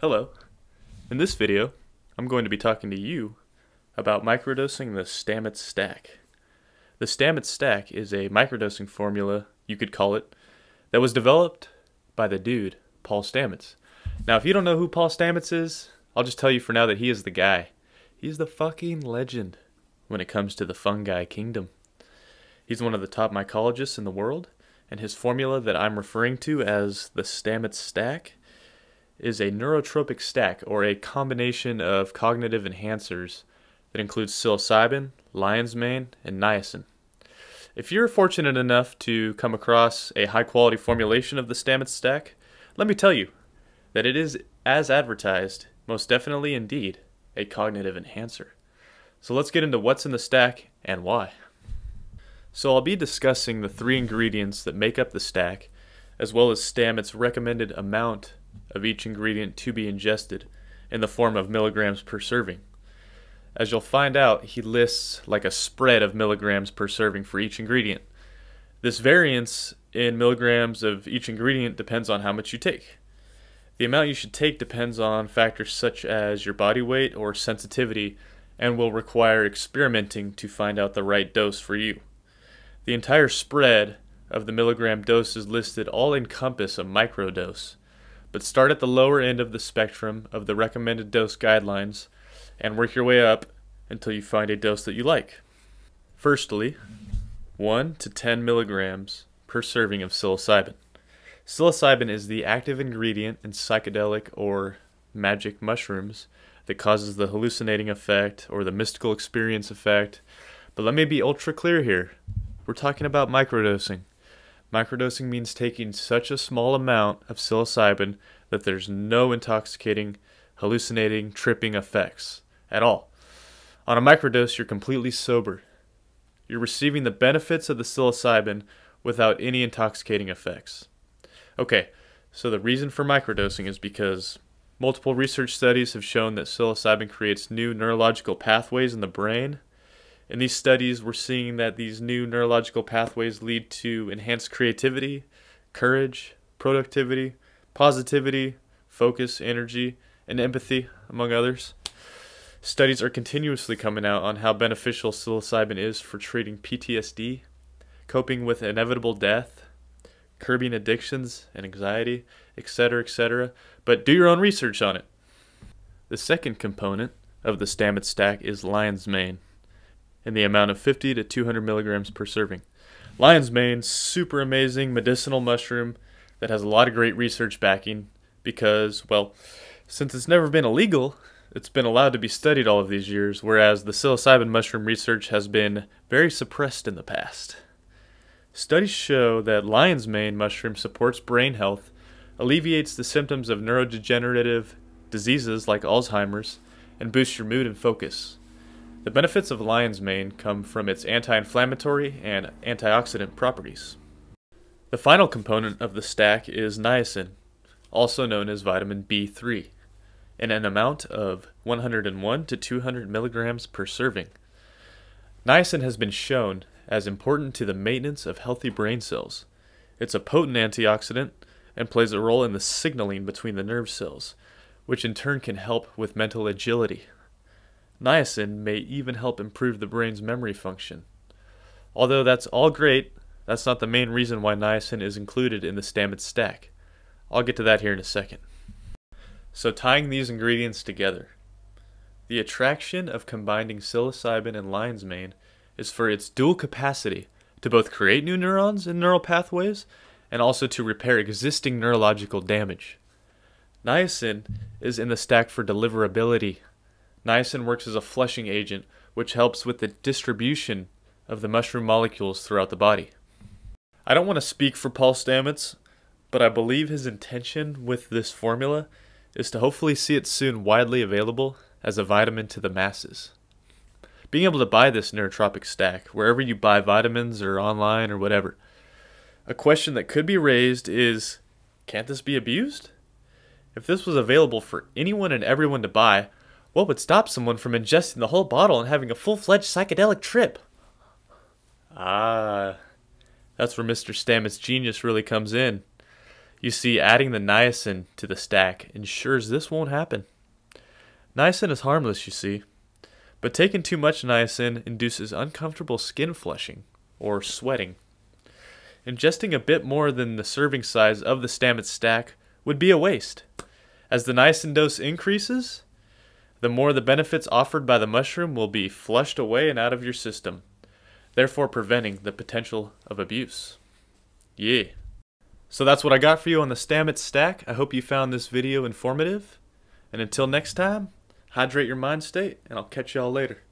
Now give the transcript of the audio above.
Hello, in this video I'm going to be talking to you about microdosing the Stamets Stack. The Stamets Stack is a microdosing formula, you could call it, that was developed by the dude, Paul Stamets. Now if you don't know who Paul Stamets is, I'll just tell you for now that he is the guy. He's the fucking legend when it comes to the fungi kingdom. He's one of the top mycologists in the world, and his formula that I'm referring to as the Stamets Stack is a neurotropic stack, or a combination of cognitive enhancers that includes psilocybin, lion's mane, and niacin. If you're fortunate enough to come across a high-quality formulation of the Stamets Stack, let me tell you that it is, as advertised, most definitely indeed a cognitive enhancer. So let's get into what's in the stack and why. So I'll be discussing the three ingredients that make up the stack, as well as Stamets' recommended amount of each ingredient to be ingested in the form of milligrams per serving. As you'll find out, he lists like a spread of milligrams per serving for each ingredient. This variance in milligrams of each ingredient depends on how much you take. The amount you should take depends on factors such as your body weight or sensitivity, and will require experimenting to find out the right dose for you. The entire spread of the milligram doses listed all encompass a microdose, but start at the lower end of the spectrum of the recommended dose guidelines and work your way up until you find a dose that you like. Firstly, 1 to 10 milligrams per serving of psilocybin. Psilocybin is the active ingredient in psychedelic or magic mushrooms that causes the hallucinating effect or the mystical experience effect. But let me be ultra clear here. We're talking about microdosing. Microdosing means taking such a small amount of psilocybin that there's no intoxicating, hallucinating, tripping effects at all. On a microdose, you're completely sober. You're receiving the benefits of the psilocybin without any intoxicating effects. Okay, so the reason for microdosing is because multiple research studies have shown that psilocybin creates new neurological pathways in the brain. In these studies, we're seeing that these new neurological pathways lead to enhanced creativity, courage, productivity, positivity, focus, energy, and empathy, among others. Studies are continuously coming out on how beneficial psilocybin is for treating PTSD, coping with inevitable death, curbing addictions and anxiety, etc., etc. But do your own research on it. The second component of the Stamets Stack is lion's mane, in the amount of 50 to 200 milligrams per serving. Lion's mane, super amazing medicinal mushroom that has a lot of great research backing because, well, since it's never been illegal, it's been allowed to be studied all of these years, whereas the psilocybin mushroom research has been very suppressed in the past. Studies show that lion's mane mushroom supports brain health, alleviates the symptoms of neurodegenerative diseases like Alzheimer's, and boosts your mood and focus. The benefits of lion's mane come from its anti-inflammatory and antioxidant properties. The final component of the stack is niacin, also known as vitamin B3, in an amount of 101 to 200 milligrams per serving. Niacin has been shown as important to the maintenance of healthy brain cells. It's a potent antioxidant and plays a role in the signaling between the nerve cells, which in turn can help with mental agility. Niacin may even help improve the brain's memory function. Although that's all great, that's not the main reason why niacin is included in the Stamets Stack. I'll get to that here in a second. So tying these ingredients together, the attraction of combining psilocybin and lion's mane is for its dual capacity to both create new neurons and neural pathways, and also to repair existing neurological damage. Niacin is in the stack for deliverability. Niacin works as a flushing agent, which helps with the distribution of the mushroom molecules throughout the body. I don't want to speak for Paul Stamets, but I believe his intention with this formula is to hopefully see it soon widely available as a vitamin to the masses. Being able to buy this neurotropic stack wherever you buy vitamins or online or whatever. A question that could be raised is, can't this be abused? If this was available for anyone and everyone to buy, what would stop someone from ingesting the whole bottle and having a full-fledged psychedelic trip? Ah, that's where Mr. Stamets' genius really comes in. You see, adding the niacin to the stack ensures this won't happen. Niacin is harmless, you see, but taking too much niacin induces uncomfortable skin flushing, or sweating. Ingesting a bit more than the serving size of the Stamets stack would be a waste. As the niacin dose increases, the more the benefits offered by the mushroom will be flushed away and out of your system, therefore preventing the potential of abuse. Yeah. So that's what I got for you on the Stamets Stack. I hope you found this video informative. And until next time, hydrate your mind state, and I'll catch y'all later.